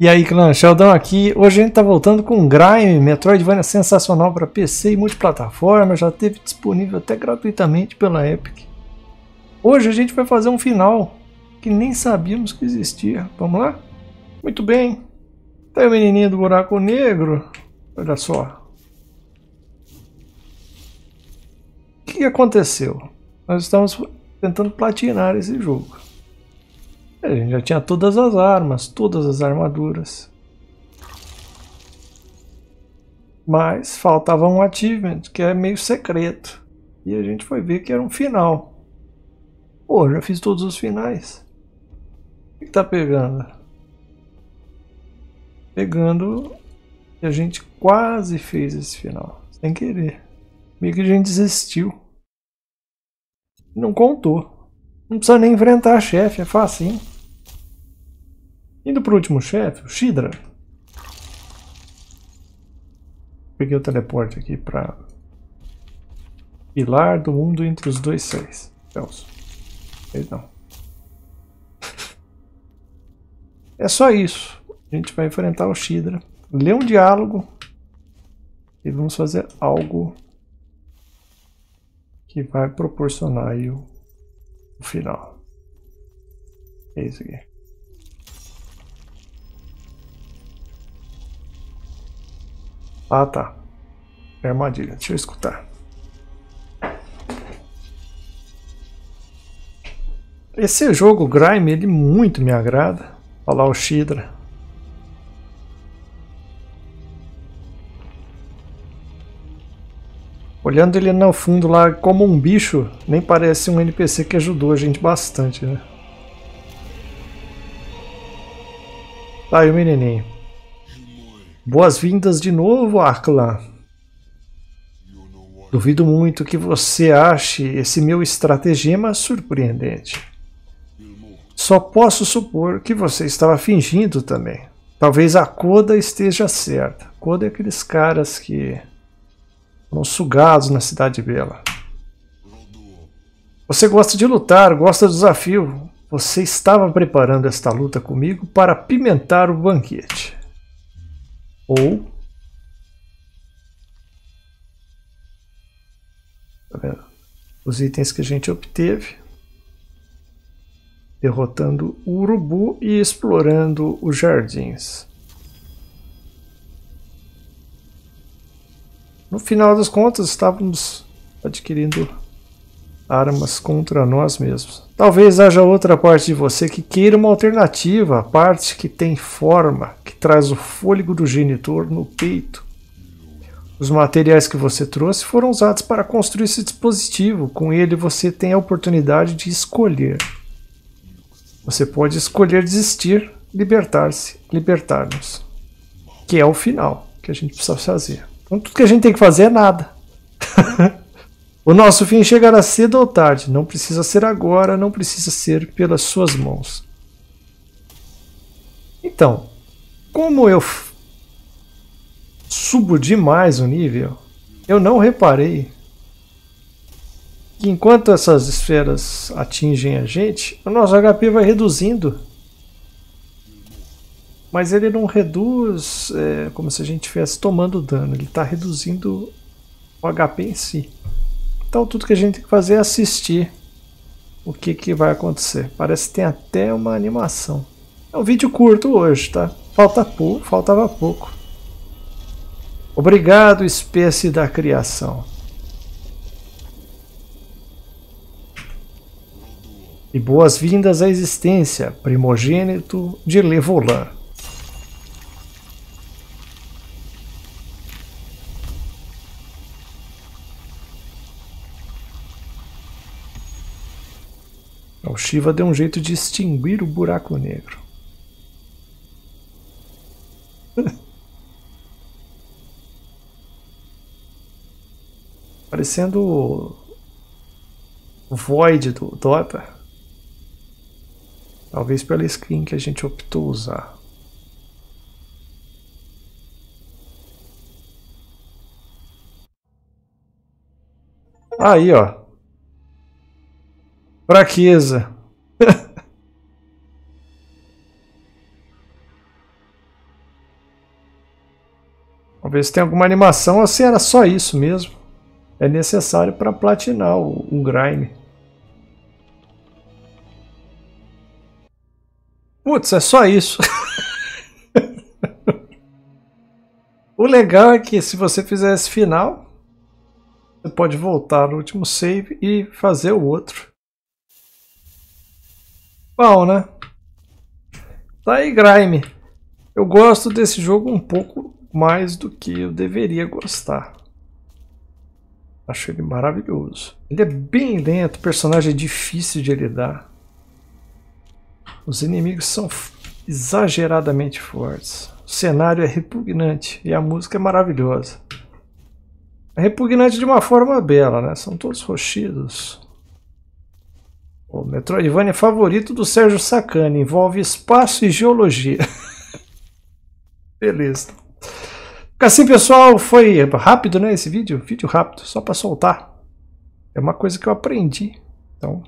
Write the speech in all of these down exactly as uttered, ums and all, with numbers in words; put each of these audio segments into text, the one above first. E aí, clã, Xeldão aqui. Hoje a gente tá voltando com Grime, Metroidvania sensacional para P C e multiplataforma, já teve disponível até gratuitamente pela Epic. Hoje a gente vai fazer um final que nem sabíamos que existia. Vamos lá? Muito bem. Tá aí o menininho do buraco negro. Olha só. O que aconteceu? Nós estamos tentando platinar esse jogo. A gente já tinha todas as armas, todas as armaduras. Mas faltava um achievement, que é meio secreto. E a gente foi ver que era um final. Pô, já fiz todos os finais. O que tá pegando? Pegando... E a gente quase fez esse final, sem querer. Meio que a gente desistiu. Não contou. Não precisa nem enfrentar a chefe, é facinho. Indo pro último chefe, o Shidra. Peguei o teleporte aqui para Pilar do Mundo entre os dois seis. Celso. Não. É só isso. A gente vai enfrentar o Shidra. Lê um diálogo. E vamos fazer algo que vai proporcionar aí o, o final. É isso aqui. Ah, tá. É armadilha. Deixa eu escutar. Esse jogo, Grime, ele muito me agrada. Olha lá o Shidra. Olhando ele no fundo lá como um bicho, nem parece um N P C que ajudou a gente bastante, né? Tá aí o menininho. Boas-vindas de novo, Aklan. Duvido muito que você ache esse meu estratagema surpreendente. Só posso supor que você estava fingindo também. Talvez a Coda esteja certa. Coda é aqueles caras que... foram sugados na Cidade Bela. Você gosta de lutar, gosta do desafio. Você estava preparando esta luta comigo para pimentar o banquete. Ou... tá vendo? Os itens que a gente obteve. Derrotando o urubu e explorando os jardins. No final das contas, estávamos adquirindo armas contra nós mesmos. Talvez haja outra parte de você que queira uma alternativa, a parte que tem forma, que traz o fôlego do genitor no peito. Os materiais que você trouxe foram usados para construir esse dispositivo. Com ele você tem a oportunidade de escolher. Você pode escolher desistir, libertar-se, libertar-nos. Que é o final que a gente precisa fazer. Então, tudo que a gente tem que fazer é nada. O nosso fim chegará cedo ou tarde. Não precisa ser agora, não precisa ser pelas suas mãos. Então, como eu subo demais o nível, eu não reparei que enquanto essas esferas atingem a gente, o nosso H P vai reduzindo. Mas ele não reduz é, como se a gente estivesse tomando dano. Ele está reduzindo o H P em si. Então tudo que a gente tem que fazer é assistir o que, que vai acontecer. Parece que tem até uma animação. É um vídeo curto hoje, tá? Falta pouco, faltava pouco. Obrigado, espécie da criação. E boas-vindas à existência, primogênito de Levolan. O Shiva deu um jeito de extinguir o buraco negro. Parecendo o Void do Dota. Talvez pela skin que a gente optou usar. Aí, ó. Fraqueza. Vamos ver se tem alguma animação ou se era só isso mesmo. É necessário para platinar o, o Grime. Putz, é só isso. O legal é que se você fizer esse final, você pode voltar no último save e fazer o outro. Bom, né? Tá aí, Grime. Eu gosto desse jogo um pouco mais do que eu deveria gostar. Acho ele maravilhoso. Ele é bem lento, o personagem é difícil de lidar. Os inimigos são exageradamente fortes. O cenário é repugnante e a música é maravilhosa. É repugnante de uma forma bela, né? São todos roxidos. O Metroidvania favorito do Sérgio Sacane. Envolve espaço e geologia. Beleza. Fica assim, pessoal. Foi rápido, né? Esse vídeo. Vídeo rápido, só para soltar. É uma coisa que eu aprendi. Então, vou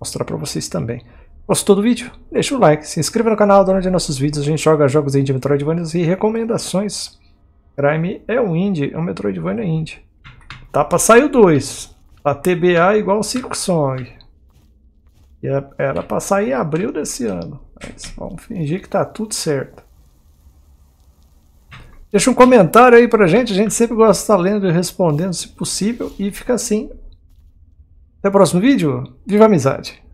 mostrar para vocês também. Gostou do vídeo? Deixa o like, se inscreva no canal, onde nossos vídeos a gente joga jogos indie, Metroidvania e recomendações. Grime é um indie, é um Metroidvania indie. Tá pra sair o dois. A T B A igual Silk Song. E era pra sair em abril desse ano. Mas vamos fingir que tá tudo certo. Deixa um comentário aí pra gente, a gente sempre gosta de estar lendo e respondendo se possível. E fica assim. Até o próximo vídeo. Viva a amizade!